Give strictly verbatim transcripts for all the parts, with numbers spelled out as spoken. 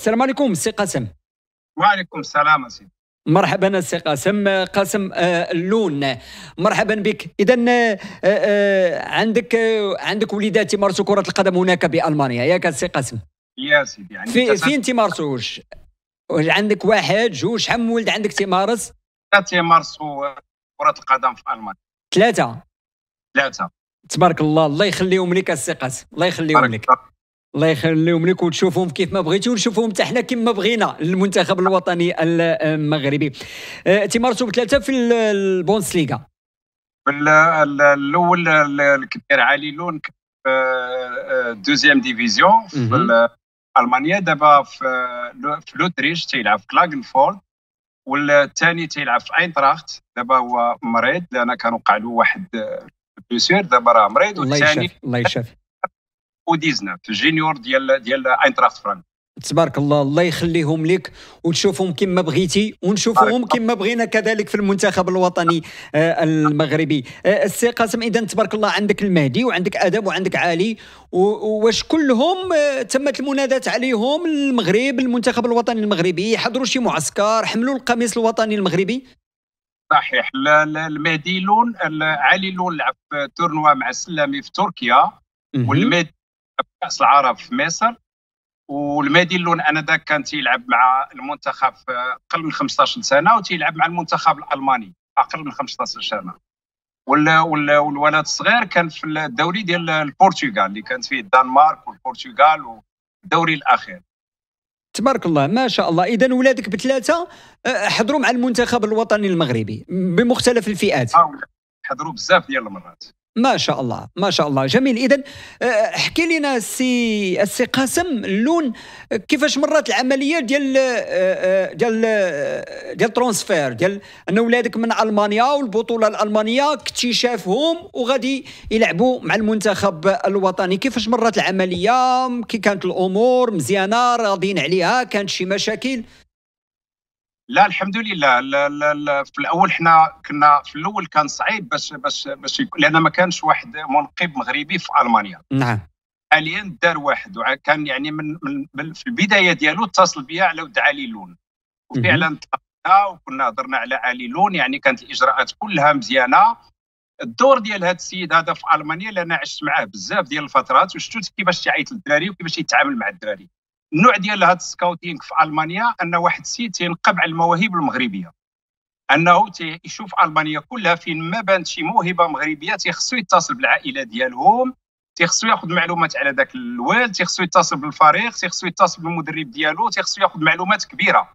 السلام عليكم سي قاسم. وعليكم السلام سيدي. مرحبا سي قاسم، قاسم اللون، مرحبا بك. إذا عندك عندك وليدات يمارسوا كرة القدم هناك بألمانيا، ياك سي قاسم؟ يا سيدي عندي في فين تيمارسوش؟ عندك واحد جوج، شحال من ولد عندك تيمارس؟ تيمارسوا كرة القدم في ألمانيا. ثلاثة؟ ثلاثة. تبارك الله، الله يخليهم لك السي قاسم، الله يخليهم لك. الله يخليهم لك وتشوفهم كيف ما بغيتي ونشوفهم حتى حنا كيف ما بغينا المنتخب الوطني المغربي. تيمارسوا بثلاثه في البوندسليغا. الاول الكبير علي لون دوزيام ديفيزيون في المانيا، دابا في لوتريش تيلعب في كلاغنفورد، والثاني تيلعب في اينتراخت، دابا هو مريض لان كان وقع له واحد بلوسير، دابا راه مريض. والثاني الله يشافي و19 الجينيور ديال ديال اينتراخت فرانك. تبارك الله، الله يخليهم لك وتشوفهم كما بغيتي ونشوفهم كما بغينا كذلك في المنتخب الوطني المغربي. السي قاسم، اذا تبارك الله عندك المهدي وعندك ادم وعندك علي، واش كلهم تمت المنادات عليهم المغرب المنتخب الوطني المغربي؟ حضروا شي معسكر، حملوا القميص الوطني المغربي؟ صحيح، المهدي لون علي لون لعب في تورنوا مع السلامي في تركيا، والمهدي كأس العرب في مصر، والمهدي لون انا ذاك كان تيلعب مع المنتخب اقل من خمسطاش سنه، وتيلعب مع المنتخب الالماني اقل من خمسطاش سنه. والولد الصغير كان في الدوري ديال البرتغال اللي كانت فيه الدنمارك والبرتغال والدوري الاخير. تبارك الله، ما شاء الله. اذا ولادك بثلاثه حضروا مع المنتخب الوطني المغربي بمختلف الفئات. حضروا بزاف ديال المرات. ما شاء الله، ما شاء الله، جميل. إذا احكي لنا السي السي قاسم اللون، كيفاش مرات العملية ديال ديال ديال الترونسفير ديال أن ولادك من ألمانيا والبطولة الألمانية اكتشافهم وغادي يلعبوا مع المنتخب الوطني، كيفاش مرات العملية؟ كي كانت الأمور مزيانة راضيين عليها؟ كانت شي مشاكل؟ لا الحمد لله. لا لا لا في الاول حنا كنا في الاول كان صعيب باش باش باش لان ما كانش واحد منقب مغربي في المانيا. نعم. حاليا دار واحد، وكان يعني من, من في البدايه ديالو اتصل بيا على ود علي لون، وفعلا تلاقينا وكنا هضرنا على علي لون، يعني كانت الاجراءات كلها مزيانه. الدور ديال هذا السيد هذا في المانيا، لان عشت معاه بزاف ديال الفترات وشفت كيفاش تعيط للدراري وكيفاش يتعامل مع الدراري. النوع ديال هذا السكاوتينغ في المانيا ان واحد السيد تينقب على المواهب المغربيه، انه تيشوف المانيا كلها فين ما بانت شي موهبه مغربيه تيخصو يتصل بالعائله ديالهم، تيخصو ياخذ معلومات على ذاك الولد، تيخصو يتصل بالفريق، تيخصو يتصل بالمدرب ديالو، تيخصو ياخذ معلومات كبيره،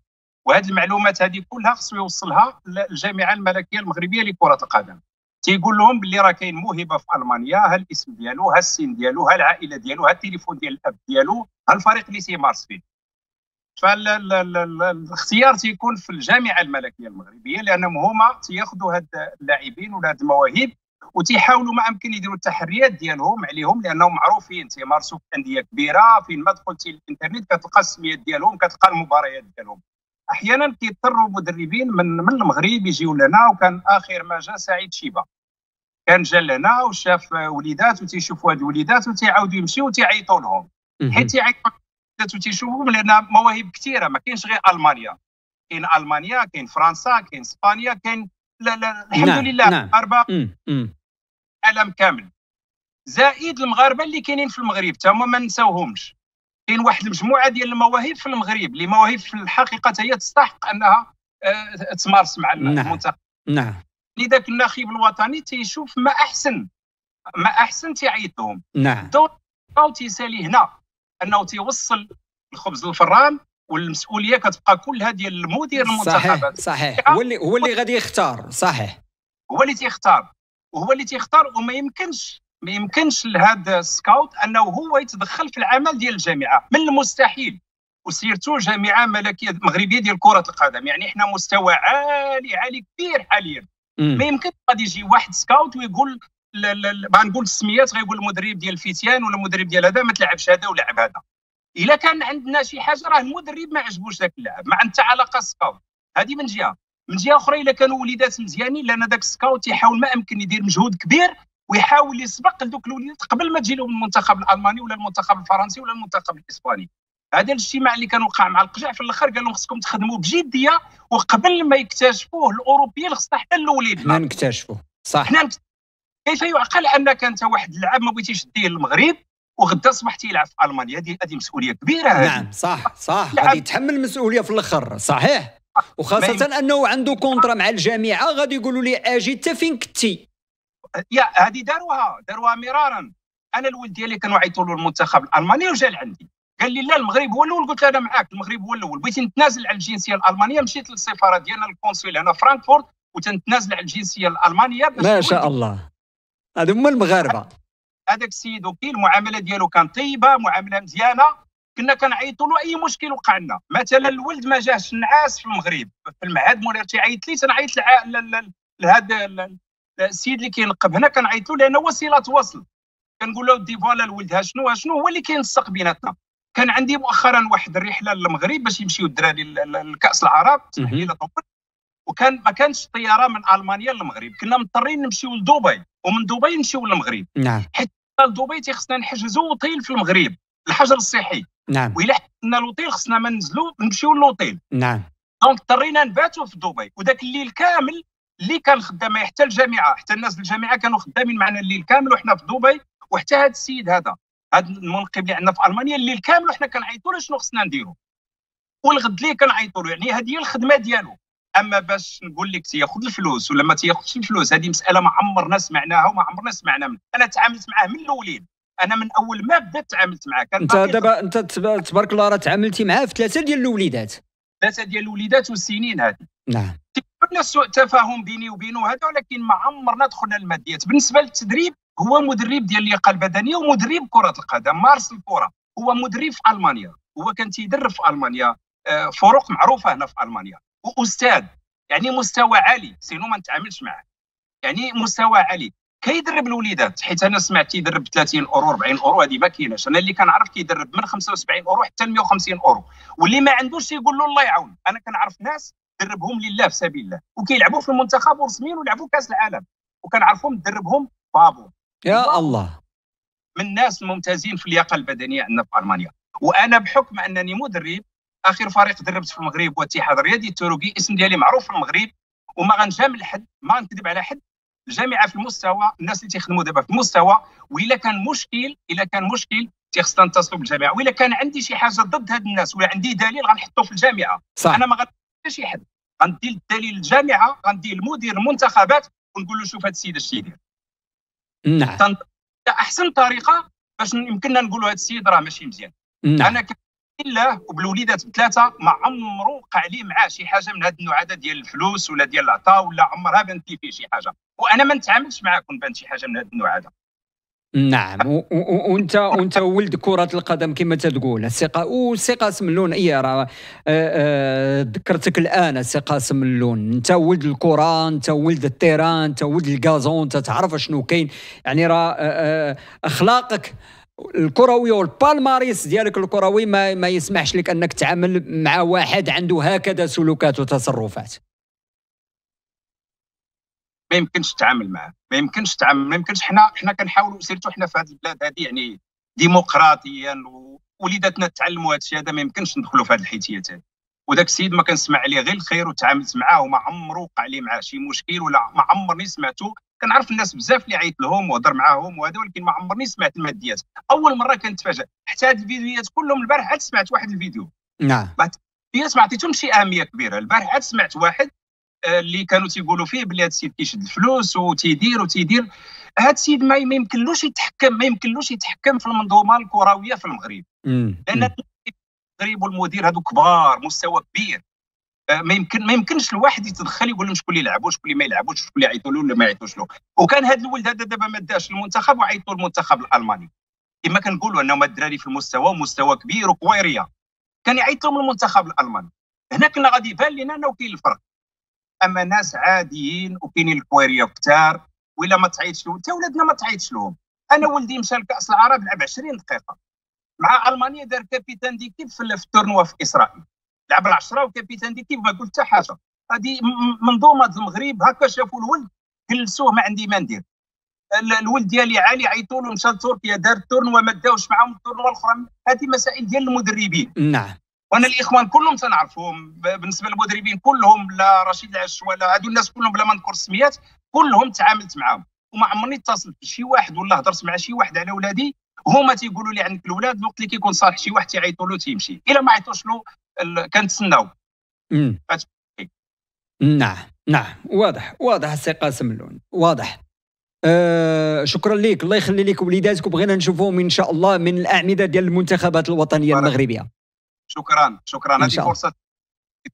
وهذه المعلومات هذه كلها خصو يوصلها للجامعه الملكيه المغربيه لكره القدم. تيقول لهم باللي راه كاين موهبه في المانيا، ها الاسم ديالو، ها السن ديالو، ها العائله ديالو، ها التليفون ديال الاب ديالو، ها الفريق اللي تيمارس فيه. فالاختيار تيكون في الجامعه الملكيه المغربيه، لانهم هما تياخذوا هاد اللاعبين ولا هاد المواهب وتيحاولوا ما امكن يديروا التحريات ديالهم عليهم، لانهم معروفين تيمارسوا في انديه كبيره، فين ما دخلتي الانترنت كتلقى السميات ديالهم، كتلقى المباريات ديالهم. احيانا كيضطروا مدربين من من المغرب يجيو لنا، وكان اخر ما جا سعيد شيبه، كان جا لنا وشاف وليدات وتيشوفوا هاد الوليدات وتيعاودوا يمشيو وتيعيطوا لهم، حيت تيعيطوا وتيشوفوهم لان مواهب كثيره، ما كاينش غير المانيا، كاين المانيا، كاين فرنسا، كاين اسبانيا، كاين لا لا الحمد لله اربعه العالم كامل، زائد المغاربه اللي كاينين في المغرب حتى هما ما نساوهمش. كاين واحد المجموعه ديال المواهب في المغرب اللي مواهب في الحقيقه هي تستحق انها تمارس مع المنتخب. نعم. لذاك النخيب الوطني تيشوف ما احسن ما احسن تيعيط لهم. نعم. الدور تيسالي هنا انه تيوصل الخبز للفران، والمسؤوليه كتبقى كلها ديال المدير المنتخبات. صحيح صحيح، هو اللي هو اللي غادي يختار. صحيح، هو اللي تيختار وهو اللي تيختار وما يمكنش ما يمكنش لهذا السكاوت انه هو يتدخل في العمل ديال الجامعه، من المستحيل، وسيرتو جامعه ملكيه مغربيه ديال كره القدم، يعني احنا مستوى عالي عالي كبير حاليا. ما يمكنش غادي يجي واحد سكاوت ويقول لا لا لا غنقول السميات، غيقول المدرب ديال الفتيان ولا المدرب ديال هذا ما تلعبش هذا ولعب هذا. الا كان عندنا شي حاجه راه المدرب ما عجبوش ذاك اللاعب، ما عندها علاقه السكاوت، هذه من جهه. من جهه اخرى الا كانوا وليدات مزيانين، لان ذاك السكاوت يحاول ما امكن يدير مجهود كبير ويحاول يسبق لذوك الوليدات قبل ما تجي لهم المنتخب الالماني ولا المنتخب الفرنسي ولا المنتخب الاسباني. هذا الاجتماع اللي كان وقع مع القجع في الاخر قال لهم خصكم تخدموا بجديه وقبل ما يكتشفوه الاوروبيين خصنا حتى الاولين حنا نكتشفوه صح. حنا نكتشفوه. كيف يعقل انك انت واحد اللاعب ما بغيتيش تديه للمغرب وغدا اصبحتي يلعب في المانيا؟ هذه هذه مسؤوليه كبيره هذه. نعم صح صح، غادي يتحمل المسؤوليه في الاخر صحيح، وخاصه انه عنده كونترا مع الجامعه، غادي يقولوا لي اجي حتى فين كنتي. يا هذه داروها داروها مرارا. انا الولد ديالي كانوا عيطوا له المنتخب الالماني وجا لعندي قال لي لا المغرب هو الاول، قلت له انا معاك المغرب هو الاول. بغيت نتنازل على الجنسيه الالمانيه، مشيت للسفاره ديالنا القنصل هنا فرانكفورت وتنتنازل على الجنسيه الالمانيه. ما شاء الله هذو هما المغاربه. هذاك السيد وكيل المعامله ديالو كانت طيبه، معامله مزيانه، كنا كنعيطوا له اي مشكل وقع لنا. مثلا الولد ما جاش نعاس في المغرب في المعهد مولير تيعيط لي، تنعيط لهذا السيد اللي كينقب هنا كنعيط له لانه وسيله وصل، كنقول له دي فوالا الولد ها شنو ها شنو هو اللي كينسق بيناتنا. كان عندي مؤخرا واحد الرحله للمغرب باش يمشيو الدراري لكاس العرب، وكان ما كانش طياره من المانيا للمغرب، كنا مضطرين نمشيو لدبي ومن دبي نمشيو للمغرب. نعم. حيت لدبي تيخصنا نحجزو اوتيل في المغرب، الحجر الصحي. نعم. وإلا حجزنا الاوتيل خصنا ما ننزلو نمشيو للوتيل. نعم. دونك اضطرينا نباتو في دبي، وذاك الليل كامل اللي كان خدام حتى الجامعه، حتى الناس الجامعه كانوا خدامين معنا الليل كامل وحنا في دبي، وحتى هذا السيد هذا هذا المنقب اللي عندنا في المانيا الليل كامل وحنا كنعيطوا له شنو خصنا نديرو، والغد اللي كنعيطوا له. يعني هذه هي الخدمه ديالو. اما باش نقول لك تياخذ الفلوس ولا ما تياخذش الفلوس، هذه مساله ما عمرنا سمعناها وما عمرنا سمعنا منها. انا تعاملت معاه من الاولين، انا من اول ما بدات تعاملت معاه. انت دابا انت تبارك الله راه تعاملتي معاه في ثلاثه ديال الوليدات. ثلاثه ديال الوليدات والسنين هذه. نعم. كنا سوء تفاهم بيني وبينه هذا، ولكن ما عمرنا دخلنا الماديات. بالنسبه للتدريب هو مدرب ديال اللياقه البدنيه ومدرب كره القدم، مارس الكره، هو مدرب في المانيا، هو كان تيدرب في المانيا فرق معروفه هنا في المانيا، واستاذ يعني مستوى عالي، سينو ما نتعاملش معاه، يعني مستوى عالي. كيدرب الوليدات حيت انا سمعت تيدرب ثلاثين اورو أربعين اورو، هذه ما كايناش. انا اللي كنعرف كيدرب من خمسة وسبعين اورو حتى مئة وخمسين اورو، واللي ما عندوش يقول له الله يعاون. انا كنعرف ناس دربهم لله في سبيل الله وكيلعبوا في المنتخب ورسميين ولعبوا كاس العالم، وكنعرفهم دربهم بابو. يا الله، من الناس الممتازين في اللياقه البدنيه عندنا في المانيا. وانا بحكم انني مدرب، اخر فريق دربت في المغرب هو الاتحاد الرياضي التروكي، اسم ديالي معروف في المغرب وما غنجامل حد، ما نكذب على حد. الجامعه في المستوى، الناس اللي تيخدموا دابا في المستوى، والا كان مشكل الا كان مشكل تيخصنا نتصلوا بالجامعه، والا كان عندي شي حاجه ضد هاد الناس ولا عندي دليل غنحطو في الجامعه. صح. انا ما غنحط حتى شي حد، غندي الدليل للجامعه، غندي لمدير المنتخبات ونقول له شوف هاد السيد اش تيدير. نعم. احسن طريقه باش يمكننا نقولوا هاد السيد راه ماشي مزيان. نعم. انا الله وبالوليدات بثلاثه ما عمرو وقع لي معاه شي حاجه من هذا النوع هذا ديال الفلوس ولا ديال العطاء، ولا عمرها بانت لي فيه شي حاجه، وانا ما نتعاملش معاه كون بانت شي حاجه من هذا النوع هذا. نعم. وانت وانت ولد كره القدم كما تقول. السي السي قاسم اللون، اي راه ذكرتك الان السي قاسم اللون، انت ولد الكره، انت ولد التيران، انت ولد الكازون، انت تعرف شنو كاين. يعني راه اخلاقك الكروي والبالماريس ديالك الكروي ما, ما يسمحش لك انك تعامل مع واحد عنده هكذا سلوكات وتصرفات. ما يمكنش تتعامل معاه، ما يمكنش تتعامل، ما يمكنش. حنا حنا كنحاولوا سيرتو حنا في هذه البلاد هذه يعني ديمقراطيا، ووليداتنا تعلموا هذا الشيء هذا، ما يمكنش ندخلوا في هذه الحيتيات هذه. وذاك السيد ما كنسمع عليه غير الخير، وتعاملت معاه وما عمرو وقع لي معاه شي مشكل ولا ما عمرني سمعته. كنعرف الناس بزاف اللي عيط لهم وهضر معاهم وهذا، ولكن ما عمرني سمعت الماديات. اول مره كنتفاجئ حتى هاد الفيديوهات كلهم. البارح عاد سمعت واحد الفيديو. نعم. الفيديوهات ما عطيتهمش شي اهميه كبيره. البارح عاد سمعت واحد اللي كانوا تيقولوا فيه بلي هاد السيد كيشد الفلوس وتيدير وتيدير. هاد السيد ما يمكنلوش يتحكم، ما يمكنلوش يتحكم في المنظومه الكرويه في المغرب، لان المغرب والمدير هادو كبار، مستوى كبير. ما يمكن ما يمكنش الواحد يتدخل يقول لهم شكون اللي يلعبوا شكون اللي ما يلعبوش، شكون اللي يعيطوا له ولا ما يعيطوش له. وكان هذا الولد هذا دابا ما داش المنتخب وعيطوا المنتخب الالماني، كما كنقولوا انهم الدراري في المستوى ومستوى كبير وكويريه، كان يعيط لهم المنتخب الالماني. هنا كنا غادي يبان لنا انه كاين الفرق. اما ناس عاديين وكاينين الكويريه كثار، ولا ما تعيطش لهم حتى ولادنا ما تعيطش لهم. انا ولدي مشى لكاس العرب لعب عشرين دقيقه مع المانيا، دار كابيتان ديكيب في التورنوا في اسرائيل، لعب العشره وكابيتان ديكيب ما قلت حتى حاجه. هذه منظومه المغرب هكا شافوا الولد جلسوه، ما عندي ما ندير. الولد ديالي علي عيطوا له مشى لتركيا دار التورنوا ما داوش معاهم التورنوا الاخرى. هذه مسائل ديال المدربين. نعم. وانا الاخوان كلهم تنعرفهم بالنسبه للمدربين كلهم، لا رشيد العش ولا هذو الناس كلهم بلا ما نذكر السميات، كلهم تعاملت معاهم وما عمرني اتصلت بشي واحد ولا هضرت مع شي واحد على ولادي هما تيقولوا لي عندك الولاد الوقت اللي كيكون صالح شي واحد تيعيطوا له تيمشي، الا ما عيطوش له كنتسناوه. نعم نعم واضح واضح السي قاسم لون واضح. آه شكرا لك الله يخلي لك وليداتك، وبغينا نشوفوهم ان شاء الله من الاعمده ديال المنتخبات الوطنيه المغربيه. شكرا شكرا، هذه فرصه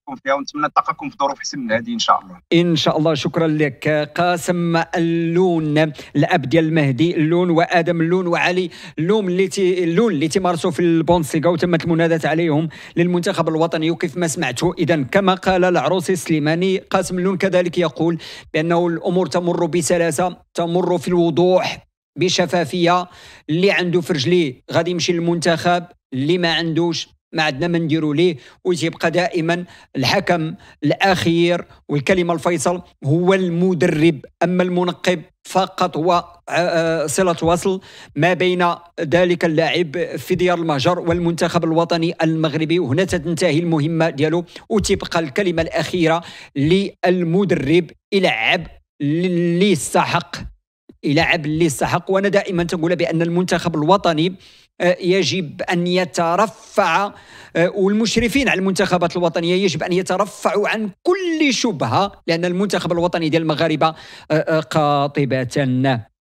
تكون فيها ونتمنى نلقاكم في ظروف احسن من هذه ان شاء الله. ان شاء الله شكرا لك قاسم اللون الاب ديال المهدي اللون وادم اللون وعلي اللون اللي تي اللون اللي تيمارسوا في البونسيغا وتمت المناداه عليهم للمنتخب الوطني. وكيف ما سمعتوا اذا كما قال العروسي السليماني قاسم اللون كذلك يقول بانه الامور تمر بسلاسه، تمر في الوضوح بشفافيه، اللي عنده في رجليه غادي يمشي للمنتخب، اللي ما عندوش ما عندنا ما نديروا ليه، وتيبقى دائما الحكم الاخير والكلمه الفيصل هو المدرب. اما المنقب فقط هو صله وصل ما بين ذلك اللاعب في ديار المهجر والمنتخب الوطني المغربي، وهنا تنتهي المهمه ديالو وتبقى الكلمه الاخيره للمدرب. يلعب اللي يستحق، يلعب اللي يستحق. وانا دائما تنقول بان المنتخب الوطني يجب أن يترفع، والمشرفين على المنتخبات الوطنية يجب أن يترفعوا عن كل شبهة، لأن المنتخب الوطني ديال المغاربة قاطبة.